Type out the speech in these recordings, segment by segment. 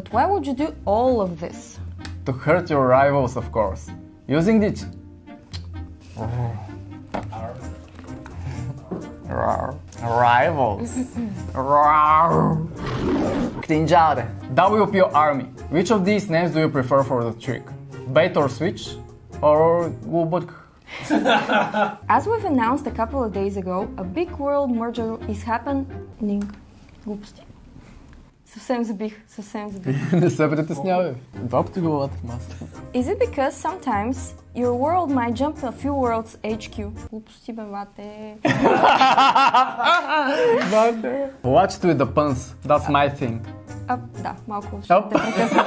But why would you do all of this? To hurt your rivals, of course. Using this. Rivals. Klinjare. WPO Army. Which of these names do you prefer for the trick? Bait or switch? Or Gubuk? As we've announced a couple of days ago, a big world merger is happening. Глупости. Съвсем забих, съвсем забих. Не се притеснявай. Два пъти головата в масата. Is it because sometimes your world might jump to a few worlds HQ? Глупости бе, вате. Watch it with the puns. That's my thing. Up, да, малко ще те притесна.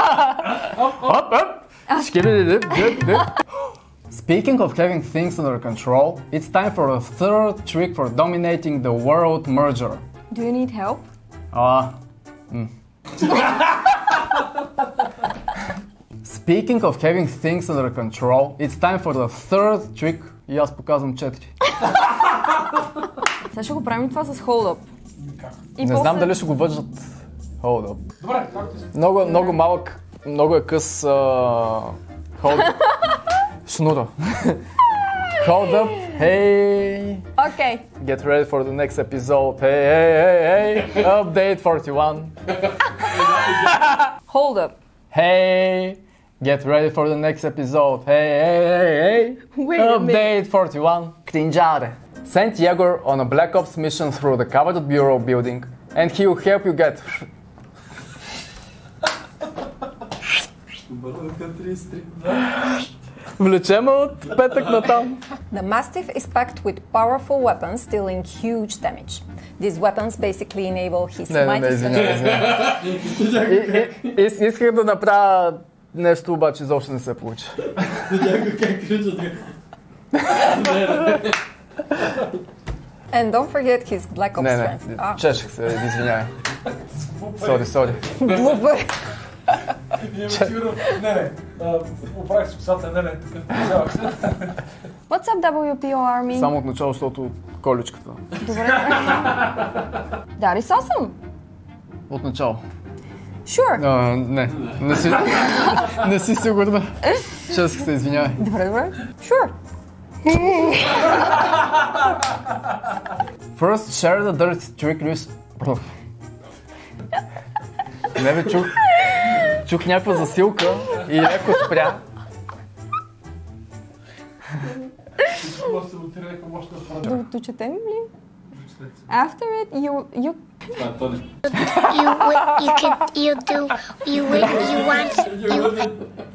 Speaking of having things under control, it's time for a third trick for dominating the world merger. Do you need help? Speaking of having things under control, it's time for the third trick. И аз показвам 4. Сега ще го правим това с hold-up. Не знам дали ще го вържат hold-up. Добре, както си. Много малък, много е къс hold-up. Шнура. Hold-up, hey! Okay. Get ready for the next episode. Hey! Update 41. Hold up. Hey! Get ready for the next episode. Hey! Wait a minute. Update 41. Klinjare. Send Jagor on a Black Ops mission through the coveted bureau building, and he will help you get. Влечем от петък натам. The Mastiff is packed with powerful weapons dealing huge damage. These weapons basically enable his mighty... Исках да направя нещо, обаче изобщо не се получи. And don't forget his Black Ops strength. Чешех се, извинявай. Sorry. What's up, WPO Army? Само от начало, защото количката. Добре. That is awesome. От начало. Sure. Не си сигурна. Честък се, извинявай. Добре. Sure. First, share the dirty trick list. Не бе, чух някаква засилка и леко спря. Да го четем ли? After it, you... You do... You want...